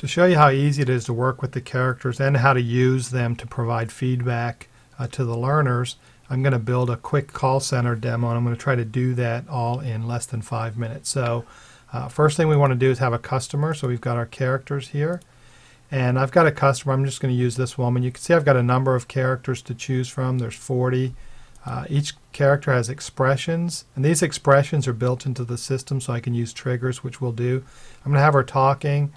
To show you how easy it is to work with the characters and how to use them to provide feedback to the learners, I'm going to build a quick call center demo, and I'm going to try to do that all in less than 5 minutes. So first thing we want to do is have a customer. So we've got our characters here, and I've got a customer. I'm just going to use this woman. You can see I've got a number of characters to choose from. There's 40. Each character has expressions, and these expressions are built into the system, so I can use triggers, which we'll do. I'm going to have her talking,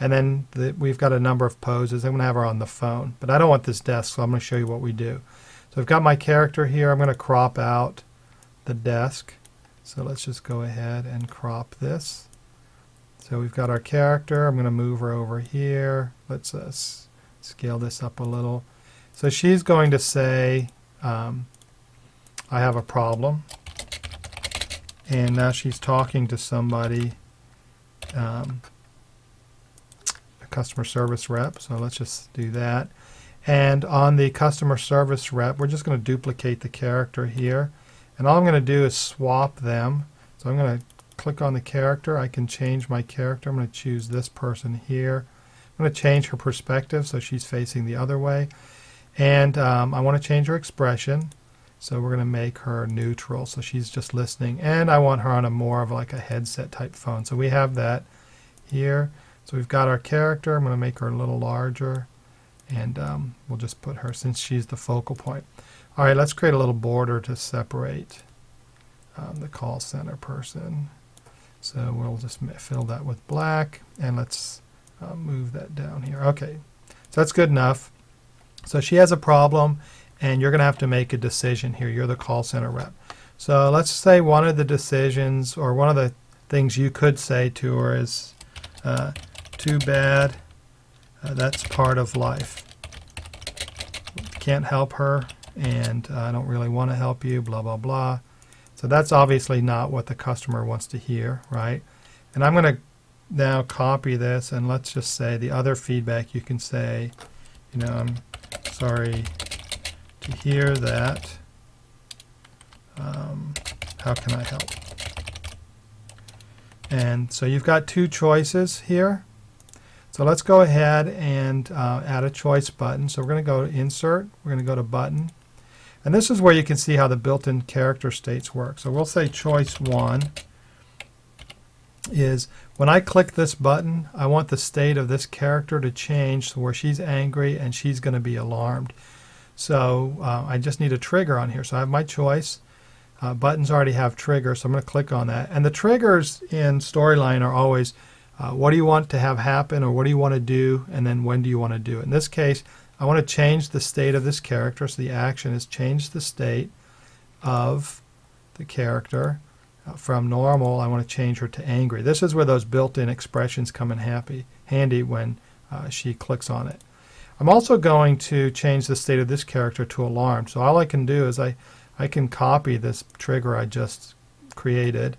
and then we've got a number of poses. I'm going to have her on the phone, but I don't want this desk, so I'm going to show you what we do. So I've got my character here. I'm going to crop out the desk. So let's just go ahead and crop this. So we've got our character. I'm going to move her over here. Let's scale this up a little. So she's going to say, I have a problem, and now she's talking to somebody, a customer service rep. So let's just do that. And on the customer service rep, we're just going to duplicate the character here, and all I'm going to do is swap them. So I'm going to click on the character. I can change my character. I'm going to choose this person here. I'm going to change her perspective so she's facing the other way, and I want to change her expression. So we're going to make her neutral, so she's just listening. And I want her on a more of like a headset type phone. So we have that here. So we've got our character. I'm going to make her a little larger. And we'll just put her, since she's the focal point. All right, let's create a little border to separate the call center person. So we'll just fill that with black. And let's move that down here. OK, so that's good enough. So she has a problem, and you're going to have to make a decision here. You're the call center rep. So let's say one of the decisions, or one of the things you could say to her is, too bad, that's part of life. Can't help her, and I don't really want to help you, blah, blah, blah. So that's obviously not what the customer wants to hear, right? And I'm going to now copy this, and let's just say the other feedback you can say, you know, I'm sorry to hear that. How can I help? And so you've got two choices here. So let's go ahead and add a choice button. So we're going to go to Insert. We're going to go to Button. And this is where you can see how the built-in character states work. So we'll say choice 1 is, when I click this button, I want the state of this character to change to where she's angry and she's going to be alarmed. So I just need a trigger on here. So I have my choice. Buttons already have triggers, so I'm going to click on that. And the triggers in Storyline are always, what do you want to have happen, or what do you want to do, and then when do you want to do it. In this case, I want to change the state of this character. So the action is change the state of the character. From normal, I want to change her to angry. This is where those built-in expressions come in handy when she clicks on it. I'm also going to change the state of this character to alarm. So all I can do is I can copy this trigger I just created,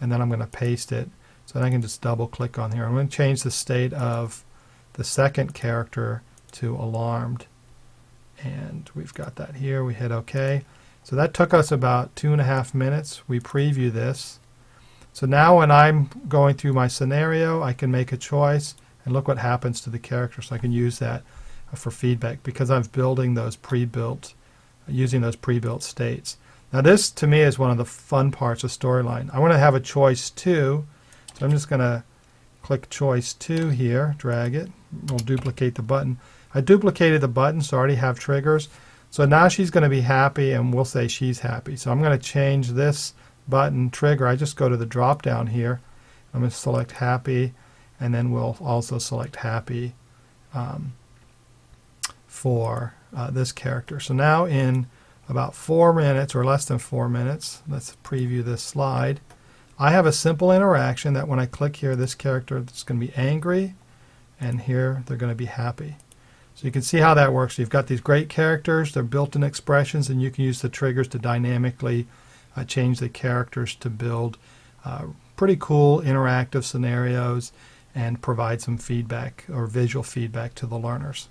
and then I'm going to paste it. So then I can just double click on here. I'm going to change the state of the second character to alarmed. And we've got that here. We hit OK. So that took us about 2.5 minutes. We preview this. So now when I'm going through my scenario, I can make a choice. And look what happens to the character. So I can use that for feedback because I'm building those pre-built, using those pre-built states. Now this to me is one of the fun parts of Storyline. I want to have a choice 2. So I'm just going to click choice 2 here, drag it. We'll duplicate the button. I duplicated the button, so I already have triggers. So now she's going to be happy, and we'll say she's happy. So I'm going to change this button trigger. I just go to the drop down here. I'm going to select happy. And then we'll also select happy for this character. So now in about 4 minutes, or less than 4 minutes, let's preview this slide. I have a simple interaction that when I click here, this character is going to be angry, and here they're going to be happy. So you can see how that works. You've got these great characters, they're built-in expressions, and you can use the triggers to dynamically change the characters to build pretty cool interactive scenarios and provide some feedback or visual feedback to the learners.